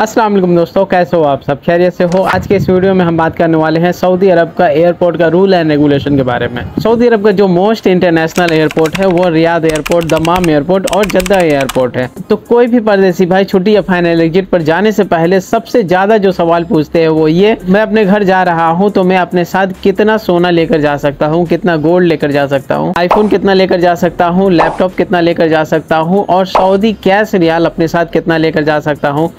अस्सलाम वालेकुम दोस्तों, कैसे हो आप? सब खैरियत से हो? आज के इस वीडियो में हम बात करने वाले हैं सऊदी अरब का एयरपोर्ट का रूल एंड रेगुलेशन के बारे में। सऊदी अरब का जो मोस्ट इंटरनेशनल एयरपोर्ट है वो रियाद एयरपोर्ट, दम्माम एयरपोर्ट और जद्दा एयरपोर्ट है। तो कोई भी परदेसी भाई छुट्टी या फाइनल एग्जिट पर जाने से पहले सबसे ज्यादा जो सवाल पूछते हैं वो ये, मैं अपने घर जा रहा हूँ तो मैं अपने साथ कितना सोना लेकर जा सकता हूँ, कितना गोल्ड लेकर जा सकता हूँ, आईफोन कितना लेकर जा सकता हूँ, लैपटॉप कितना लेकर जा सकता हूँ और सऊदी कैश रियाल अपने साथ कितना लेकर जा सकता हूँ।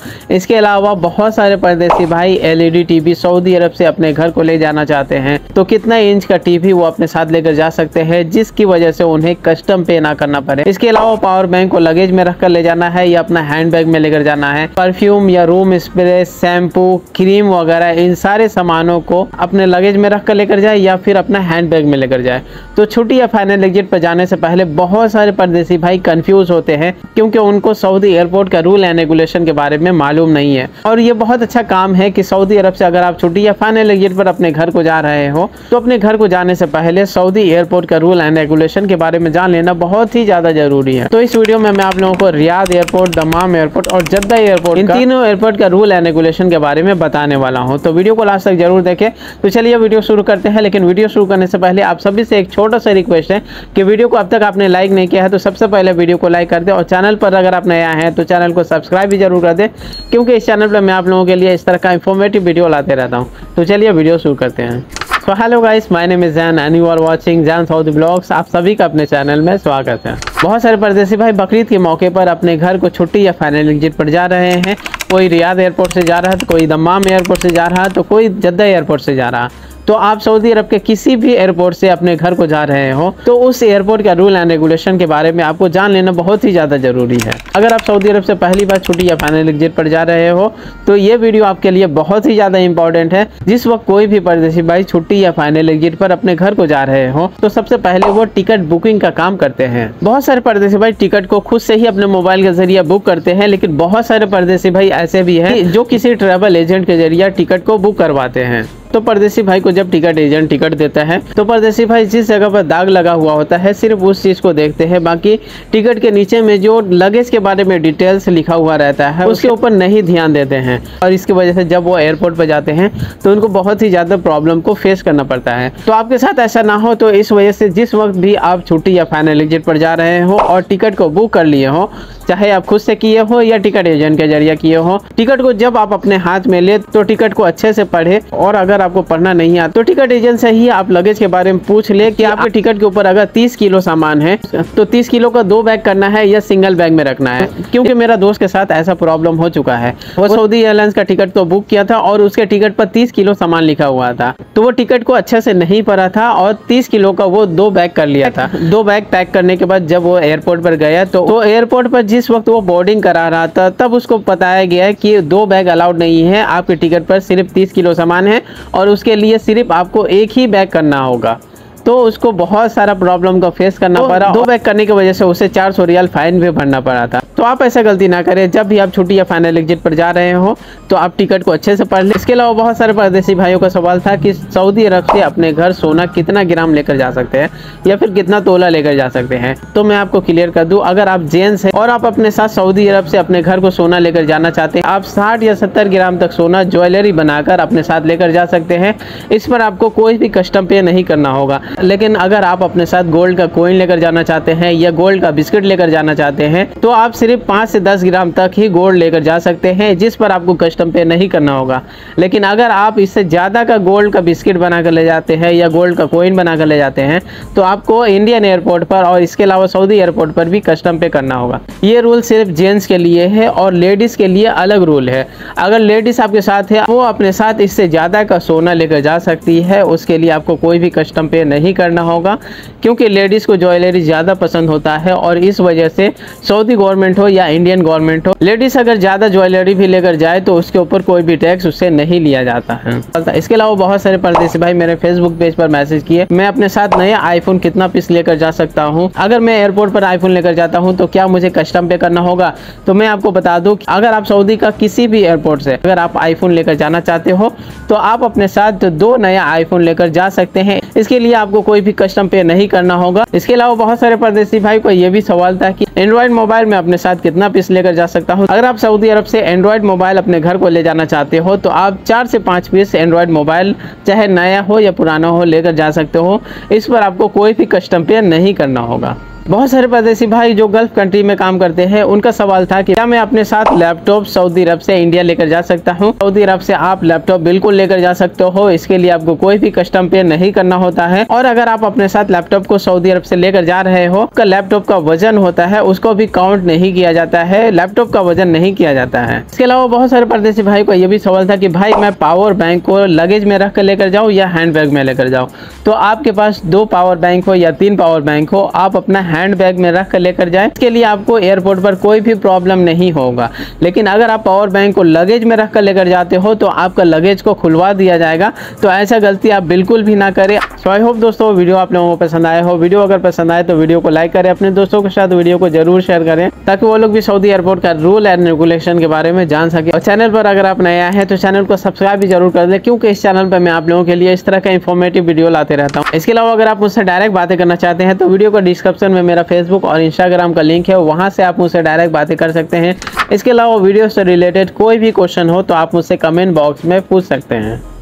इसके अलावा बहुत सारे परदेसी भाई एलईडी टीवी सऊदी अरब से अपने घर को ले जाना चाहते हैं तो कितना इंच का टीवी वो अपने साथ लेकर जा सकते हैं, जिसकी वजह से उन्हें कस्टम पे ना करना पड़े। इसके अलावा पावर बैंक को लगेज में रखकर ले जाना है या अपना हैंडबैग में लेकर जाना है। परफ्यूम या रूम स्प्रे, शैम्पू, क्रीम वगैरह इन सारे सामानों को अपने लगेज में रख कर लेकर जाए या फिर अपना हैंडबैग में लेकर जाए। तो छुट्टी या फाइनल एग्जिट पर जाने से पहले बहुत सारे परदेसी भाई कंफ्यूज होते हैं क्योंकि उनको सऊदी एयरपोर्ट का रूल एंड रेगुलेशन के बारे में मालूम नहीं है। और ये बहुत अच्छा काम है कि सऊदी अरब से अगर आप छुट्टी या फाइनल एग्जिट पर अपने घर को जा रहे हो तो अपने घर को जाने से पहले सऊदी एयरपोर्ट का रूल एंड रेगुलेशन के बारे में जान लेना बहुत ही ज्यादा जरूरी है। तो इस वीडियो में मैं आप लोगों को रियाद एयरपोर्ट, दम्माम एयरपोर्ट और जद्दा एयरपोर्ट, इन तीनों एयरपोर्ट का रूल एंड रेगुलेशन के बारे में बताने वाला हूँ। तो वीडियो को लास्ट तक जरूर देखें। तो चलिए वीडियो शुरू करते हैं, लेकिन वीडियो शुरू करने से पहले आप सभी से एक छोटा सा रिक्वेस्ट है कि वीडियो को अब तक आपने लाइक नहीं किया है तो सबसे पहले वीडियो को लाइक कर दें और चैनल पर अगर आप नया है तो चैनल को सब्सक्राइब भी जरूर कर दें क्योंकि इस चैनल पर मैं आप लोगों के लिए इस तरह का इंफॉर्मेटिव वीडियो लाते रहता हूं। तो चलिए वीडियो शुरू करते हैं। So hello guys, my name is Jain and you are watching Jain Saudi blogs. आप सभी का अपने चैनल में स्वागत है। बहुत सारे परदेसी भाई बकरीद के मौके पर अपने घर को छुट्टी या फाइनल एग्जिट पर जा रहे हैं। कोई रियाद एयरपोर्ट से जा रहा है तो कोई दम्माम एयरपोर्ट से जा रहा है तो कोई जद्दा एयरपोर्ट से जा रहा है। तो आप सऊदी अरब के किसी भी एयरपोर्ट से अपने घर को जा रहे हो तो उस एयरपोर्ट का रूल एंड रेगुलेशन के बारे में आपको जान लेना बहुत ही ज़्यादा ज़रूरी है। अगर आप सऊदी अरब से पहली बार छुट्टी या फाइनल एग्जिट पर जा रहे हो तो ये वीडियो आपके लिए बहुत ही ज़्यादा इंपॉर्टेंट है। जिस वक्त कोई भी परदेसी भाई छुट्टी या फाइनल एग्जिट पर अपने घर को जा रहे हो तो सबसे पहले वो टिकट बुकिंग का काम करते हैं। बहुत सारे परदेसी भाई टिकट को खुद से ही अपने मोबाइल के जरिए बुक करते हैं, लेकिन बहुत सारे परदेसी भाई ऐसे भी हैं जो किसी ट्रैवल एजेंट के जरिए टिकट को बुक करवाते हैं। तो परदेसी भाई को जब टिकट एजेंट टिकट देता है तो परदेसी भाई जिस जगह पर दाग लगा हुआ होता है सिर्फ उस चीज़ को देखते हैं, बाकी टिकट के नीचे में जो लगेज के बारे में डिटेल्स लिखा हुआ रहता है उसके ऊपर नहीं ध्यान देते हैं। और इसकी वजह से जब वो एयरपोर्ट पर जाते हैं तो उनको बहुत ही ज़्यादा प्रॉब्लम को फेस करना पड़ता है। तो आपके साथ ऐसा ना हो, तो इस वजह से जिस वक्त भी आप छुट्टी या फाइनल एग्जिट पर जा रहे हो और टिकट को बुक कर लिए हो, चाहे आप खुद से किए हो या टिकट एजेंट के जरिए किए हो, टिकट को जब आप अपने हाथ में ले तो टिकट को अच्छे से पढ़े। और अगर आपको पढ़ना नहीं आता तो टिकट एजेंट से ही आप लगेज के बारे में पूछ ले कि आपके टिकट के ऊपर अगर 30 किलो सामान है तो 30 किलो का 2 बैग करना है या सिंगल बैग में रखना है। क्योंकि मेरा दोस्त के साथ ऐसा प्रॉब्लम हो चुका है, वो सऊदी एयरलाइंस का टिकट तो बुक किया था और उसके टिकट पर 30 किलो सामान लिखा हुआ था तो वो टिकट को अच्छे से नहीं पढ़ा था और 30 किलो का वो 2 बैग कर लिया था। 2 बैग पैक करने के बाद जब वो एयरपोर्ट पर गया तो एयरपोर्ट पर जिस वक्त वो बोर्डिंग करा रहा था तब उसको बताया गया कि 2 बैग अलाउड नहीं है, आपके टिकट पर सिर्फ 30 किलो सामान है और उसके लिए सिर्फ आपको 1 ही बैग करना होगा। तो उसको बहुत सारा प्रॉब्लम का फेस करना पड़ा। 2 बैग करने की वजह से उसे 400 रियाल फाइन भी भरना पड़ा था। तो आप ऐसा गलती ना करें। जब भी आप छुट्टी या फाइनल एग्जिट पर जा रहे हो तो आप टिकट को अच्छे से पढ़ लें। इसके अलावा बहुत सारे परदेसी भाइयों का सवाल था कि सऊदी अरब से अपने घर सोना कितना ग्राम लेकर जा सकते हैं या फिर कितना तोला लेकर जा सकते हैं। तो मैं आपको क्लियर कर दूँ, अगर आप जेंट्स हैं और आप अपने साथ सऊदी अरब से अपने घर को सोना लेकर जाना चाहते हैं, आप 60 या 70 ग्राम तक सोना ज्वेलरी बनाकर अपने साथ लेकर जा सकते हैं। इस पर आपको कोई भी कस्टम पे नहीं करना होगा। लेकिन अगर आप अपने साथ गोल्ड का कॉइन लेकर जाना चाहते हैं या गोल्ड का बिस्किट लेकर जाना चाहते हैं तो आप सिर्फ 5 से 10 ग्राम तक ही गोल्ड लेकर जा सकते हैं, जिस पर आपको कस्टम पे नहीं करना होगा। लेकिन अगर आप इससे ज़्यादा का गोल्ड का बिस्किट बनाकर ले जाते हैं या गोल्ड का कॉइन बनाकर ले जाते हैं तो आपको इंडियन एयरपोर्ट पर और इसके अलावा सऊदी एयरपोर्ट पर भी कस्टम पे करना होगा। ये रूल सिर्फ जेंट्स के लिए है और लेडीज़ के लिए अलग रूल है। अगर लेडीज़ आपके साथ है वो अपने साथ इससे ज़्यादा का सोना लेकर जा सकती है, उसके लिए आपको कोई भी कस्टम पे नहीं करना होगा क्योंकि लेडीज़ को ज्वेलरी ज़्यादा पसंद होता है। और इस वजह से सऊदी गवर्नमेंट हो या इंडियन गवर्नमेंट हो, लेडीज़ अगर ज़्यादा ज्वेलरी भी लेकर जाए तो उसके ऊपर कोई भी टैक्स उससे नहीं लिया जाता है। इसके अलावा बहुत सारे परदेसी भाई मेरे फेसबुक पेज पर मैसेज किए, मैं अपने साथ नया आईफोन कितना पीस लेकर जा सकता हूँ, अगर मैं एयरपोर्ट पर आईफोन लेकर जाता हूँ तो क्या मुझे कस्टम पे करना होगा? तो मैं आपको बता दूँ, अगर आप सऊदी का किसी भी एयरपोर्ट से अगर आप आईफोन लेकर जाना चाहते हो तो आप अपने साथ 2 नया आईफोन लेकर जा सकते हैं। इसके लिए आपको कोई भी कस्टम पे नहीं करना होगा। इसके अलावा बहुत सारे परदेसी भाई को यह भी सवाल था कि एंड्रॉइड मोबाइल में अपने साथ कितना पीस लेकर जा सकता हूँ। अगर आप सऊदी अरब से एंड्रॉयड मोबाइल अपने घर को ले जाना चाहते हो तो आप 4 से 5 पीस एंड्रॉयड मोबाइल चाहे नया हो या पुराना हो लेकर जा सकते हो। इस पर आपको कोई भी कस्टम पे नहीं करना होगा। बहुत सारे परदेसी भाई जो गल्फ कंट्री में काम करते हैं उनका सवाल था कि क्या मैं अपने साथ लैपटॉप सऊदी अरब से इंडिया लेकर जा सकता हूं। सऊदी अरब से आप लैपटॉप बिल्कुल लेकर जा सकते हो, इसके लिए आपको कोई भी कस्टम पे नहीं करना होता है। और अगर आप अपने साथ लैपटॉप को सऊदी अरब से लेकर जा रहे हो, आपका लैपटॉप का वजन होता है उसको भी काउंट नहीं किया जाता है, लैपटॉप का वजन नहीं किया जाता है। इसके अलावा बहुत सारे परदेसी भाई को यह भी सवाल था कि भाई मैं पावर बैंक को लगेज में रख कर लेकर जाऊँ या हैंड बैग में लेकर जाऊँ। तो आपके पास 2 पावर बैंक हो या 3 पावर बैंक हो, आप अपना हैंड बैग में रख कर लेकर जाए। इसके लिए आपको एयरपोर्ट पर कोई भी प्रॉब्लम नहीं होगा। लेकिन अगर आप पावर बैंक को लगेज में रख कर लेकर जाते हो तो आपका लगेज को खुलवा दिया जाएगा। तो ऐसा गलती आप बिल्कुल भी ना करें। सो आई होप दोस्तों वीडियो आप लोगों को पसंद आया हो। वीडियो अगर पसंद आए तो वीडियो को लाइक करें, अपने दोस्तों के साथ वीडियो को जरूर शेयर करें ताकि वो लोग भी सऊदी एयरपोर्ट का रूल एंड रेगुलेशन के बारे में जान सके। और चैनल पर अगर आप नया है तो चैनल को सब्सक्राइब भी जरूर कर दें, क्योंकि इस चैनल पर मैं आप लोगों के लिए इस तरह का इंफॉर्मेटिव वीडियो लाते रहता हूँ। इसके अलावा अगर आप मुझसे डायरेक्ट बातें करना चाहते हैं तो वीडियो को डिस्क्रिप्शन में मेरा फेसबुक और इंस्टाग्राम का लिंक है, वहां से आप मुझसे डायरेक्ट बातें कर सकते हैं। इसके अलावा वीडियो से रिलेटेड कोई भी क्वेश्चन हो तो आप मुझसे कमेंट बॉक्स में पूछ सकते हैं।